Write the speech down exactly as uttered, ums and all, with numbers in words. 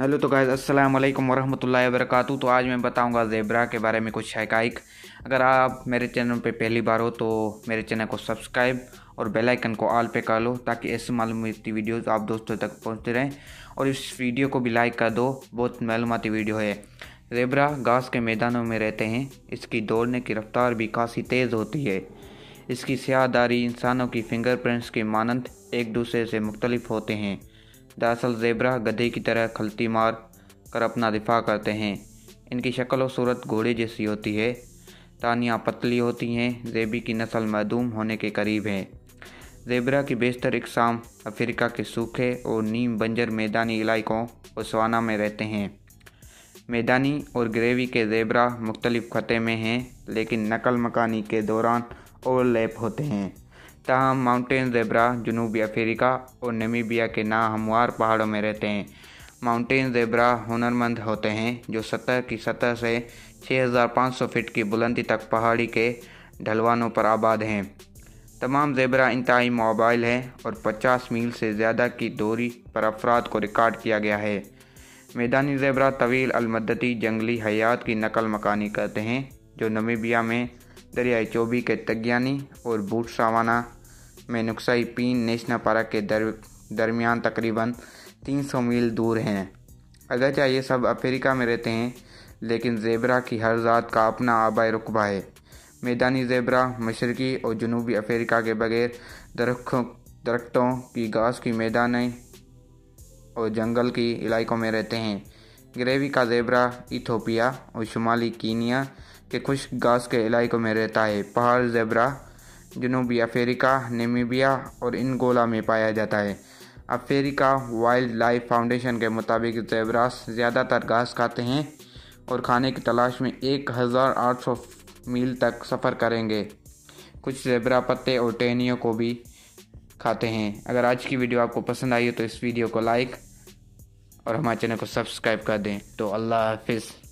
Hello तो guys अस्सलाम वालेकुम वरहमतुल्लाहि वबरकातु। तो आज मैं बताऊंगा ज़ेबरा के बारे में कुछ हकाइक। अगर आप मेरे चैनल पे पहली बार हो तो मेरे चैनल को सब्सक्राइब और बेल आइकन को ऑल पे कर लो ताकि ऐसे मालूमती वीडियोस आप दोस्तों तक पहुंचते रहें। और इस वीडियो को भी लाइक कर दो, बहुत मालूमती वीडियो है। ज़ेबरा घास के मैदानों में रहते हैं। इसकी दौड़ने की रफ्तार भी काफ़ी तेज़ होती है। इसकी स्याहदारी इंसानों की फिंगरप्रिंट्स के मानंद एक दूसरे से मुख्तलिफ होते हैं। दरअसल ज़ेबरा गधे की तरह खलती मार कर अपना दिफा करते हैं। इनकी शक्ल और सूरत घोड़े जैसी होती है। टाहनियाँ पतली होती हैं। ज़ेबी की नस्ल मदूम होने के करीब है। ज़ेबरा की बेशतर इकसाम अफ्रीका के सूखे और नीम बंजर मैदानी इलाकों और सवाना में रहते हैं। मैदानी और ग्रेवी के ज़ेबरा मुख्तलिफ खते में हैं, लेकिन नकल मकानी के दौरान ओवरलैप होते हैं। तमाम माउंटेन ज़ेबरा जनूबी अफ्रीका और नमीबिया के नाहमवार पहाड़ों में रहते हैं। माउंटेन ज़ेबरा हुनरमंद होते हैं जो सतह की सतह से छह हज़ार पाँच सौ फीट की बुलंदी तक पहाड़ी के ढलवानों पर आबाद हैं। तमाम ज़ेबरा इंतहाई मोबाइल हैं और पचास मील से ज़्यादा की दूरी पर अफराद को रिकॉर्ड किया गया है। मैदानी ज़ेबरा तवील अलमदती जंगली हयात की नकल मकानी करते हैं जो नमीबिया में दरियाई चोबी के तग्यानी और बूट सावाना में नुक्साई पीन नेशनल पार्क के दर, दरमियान तकरीबन तीन सौ मील दूर हैं। अगरचा ये सब अफ्रीका में रहते हैं, लेकिन ज़ेबरा की हर जात का अपना आबाई रुकबा है। मैदानी ज़ेबरा मशरकी और जनूबी अफ्रीका के बगैर दरख्तों दरख्तों की घास की मैदानी और जंगल की इलाकों में रहते हैं। ग्रेवी का ज़ेबरा इथोपिया और शुमाली कीनिया के खुश घास के इलाकों में रहता है। पहाड़ ज़ेबरा जनूबी अफ्रीका, नामीबिया और एंगोला में पाया जाता है। अफ्रीका वाइल्ड लाइफ फाउंडेशन के मुताबिक ज़ेबरास ज़्यादातर घास खाते हैं और खाने की तलाश में एक हज़ार आठ सौ मील तक सफ़र करेंगे। कुछ ज़ेबरा पत्ते और टहनियों को भी खाते हैं। अगर आज की वीडियो आपको पसंद आई हो तो इस वीडियो को लाइक और हमारे चैनल को सब्सक्राइब कर दें। तो अल्लाह हाफिज़।